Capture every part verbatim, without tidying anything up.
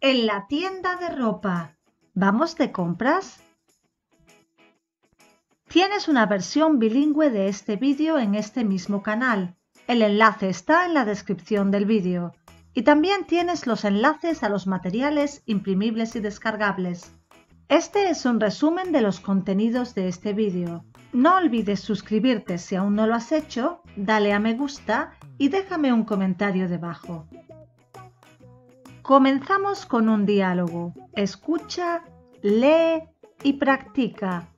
en la tienda de ropa. ¿Vamos de compras? Tienes una versión bilingüe de este vídeo en este mismo canal. El enlace está en la descripción del vídeo. Y también tienes los enlaces a los materiales imprimibles y descargables. Este es un resumen de los contenidos de este vídeo. No olvides suscribirte si aún no lo has hecho, dale a me gusta y déjame un comentario debajo. Comenzamos con un diálogo. Escucha, lee y practica.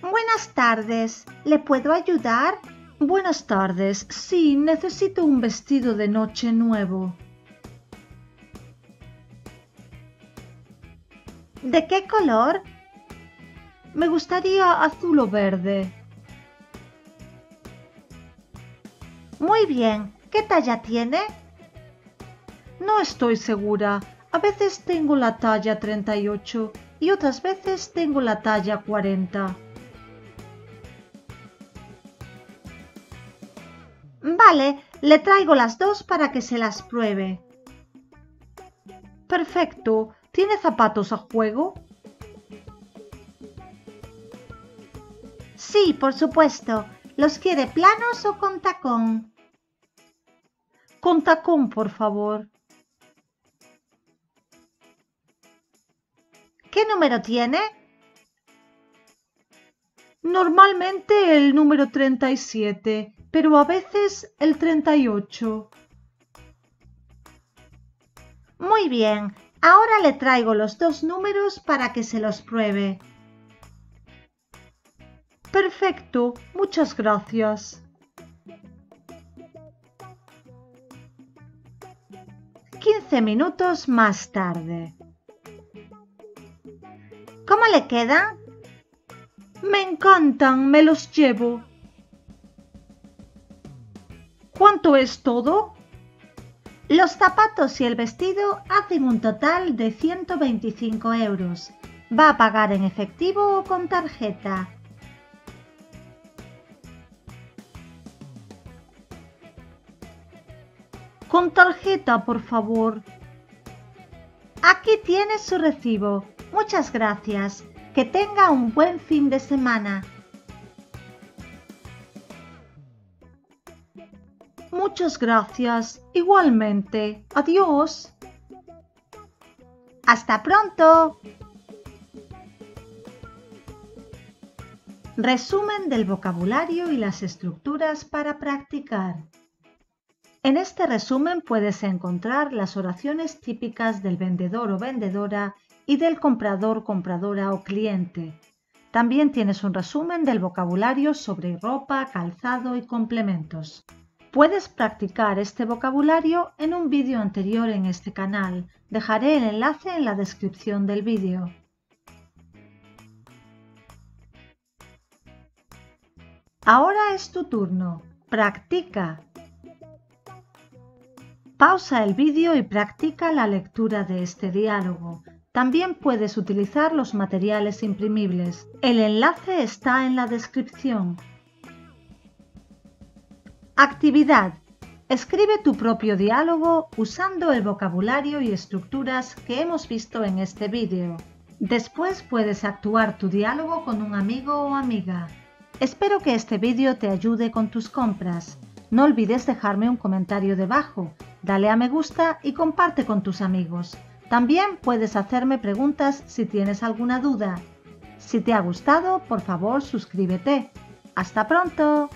Buenas tardes, ¿le puedo ayudar? Buenas tardes, sí, necesito un vestido de noche nuevo. ¿De qué color? Me gustaría azul o verde. Muy bien, ¿qué talla tiene? No estoy segura, a veces tengo la talla treinta y ocho y otras veces tengo la talla cuarenta. Vale, le traigo las dos para que se las pruebe. Perfecto. ¿Tiene zapatos a juego? Sí, por supuesto. ¿Los quiere planos o con tacón? Con tacón, por favor. ¿Qué número tiene? Normalmente el número treinta y siete. Pero a veces el treinta y ocho. Muy bien, ahora le traigo los dos números para que se los pruebe. Perfecto, muchas gracias. quince minutos más tarde. ¿Cómo le quedan? Me encantan, me los llevo. ¿Cuánto es todo? Los zapatos y el vestido hacen un total de ciento veinticinco euros. ¿Va a pagar en efectivo o con tarjeta? Con tarjeta, por favor. Aquí tiene su recibo. Muchas gracias. Que tenga un buen fin de semana. Muchas gracias. Igualmente. Adiós. Hasta pronto. Resumen del vocabulario y las estructuras para practicar. En este resumen puedes encontrar las oraciones típicas del vendedor o vendedora y del comprador, compradora o cliente. También tienes un resumen del vocabulario sobre ropa, calzado y complementos. Puedes practicar este vocabulario en un vídeo anterior en este canal. Dejaré el enlace en la descripción del vídeo. Ahora es tu turno. Practica. Pausa el vídeo y practica la lectura de este diálogo. También puedes utilizar los materiales imprimibles. El enlace está en la descripción. Actividad. Escribe tu propio diálogo usando el vocabulario y estructuras que hemos visto en este vídeo. Después puedes actuar tu diálogo con un amigo o amiga. Espero que este vídeo te ayude con tus compras. No olvides dejarme un comentario debajo, dale a me gusta y comparte con tus amigos. También puedes hacerme preguntas si tienes alguna duda. Si te ha gustado, por favor suscríbete. ¡Hasta pronto!